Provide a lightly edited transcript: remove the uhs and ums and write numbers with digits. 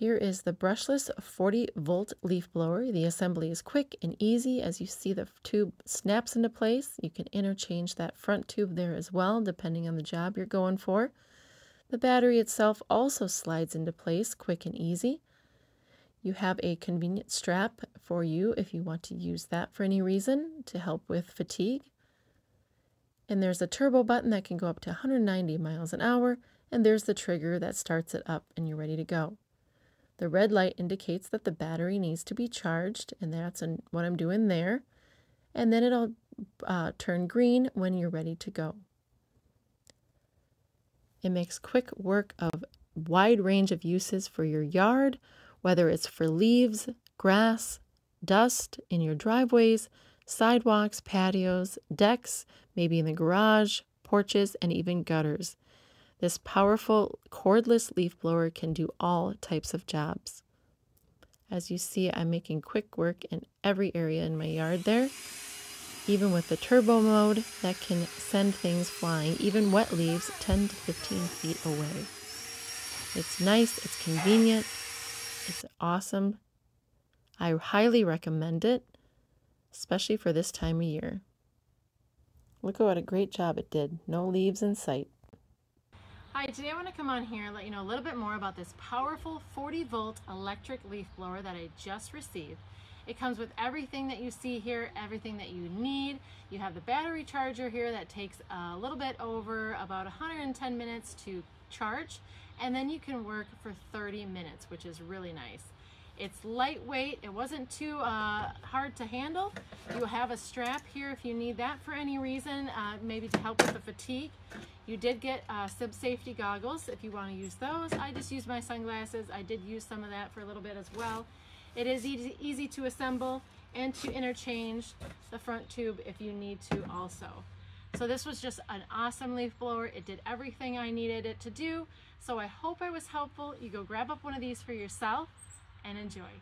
Here is the brushless 40-volt leaf blower. The assembly is quick and easy. As you see, the tube snaps into place. You can interchange that front tube there as well, depending on the job you're going for. The battery itself also slides into place quick and easy. You have a convenient strap for you if you want to use that for any reason to help with fatigue. And there's a turbo button that can go up to 190 miles an hour, and there's the trigger that starts it up and you're ready to go. The red light indicates that the battery needs to be charged, and that's what I'm doing there. And then it'll turn green when you're ready to go. It makes quick work of a wide range of uses for your yard, whether it's for leaves, grass, dust in your driveways, sidewalks, patios, decks, maybe in the garage, porches, and even gutters. This powerful cordless leaf blower can do all types of jobs. As you see, I'm making quick work in every area in my yard there. Even with the turbo mode, that can send things flying, even wet leaves 10 to 15 feet away. It's nice, it's convenient, it's awesome. I highly recommend it, especially for this time of year. Look at what a great job it did. No leaves in sight. Hi, today I want to come on here and let you know a little bit more about this powerful 40-volt electric leaf blower that I just received. It comes with everything that you see here, everything that you need. You have the battery charger here that takes a little bit over about 110 minutes to charge, and then you can work for 30 minutes, which is really nice. It's lightweight. It wasn't too hard to handle. You have a strap here if you need that for any reason, maybe to help with the fatigue. You did get safety goggles if you want to use those. I just used my sunglasses. I did use some of that for a little bit as well. It is easy to assemble and to interchange the front tube if you need to also. So this was just an awesome leaf blower. It did everything I needed it to do. So I hope I was helpful. You go grab up one of these for yourself and enjoy.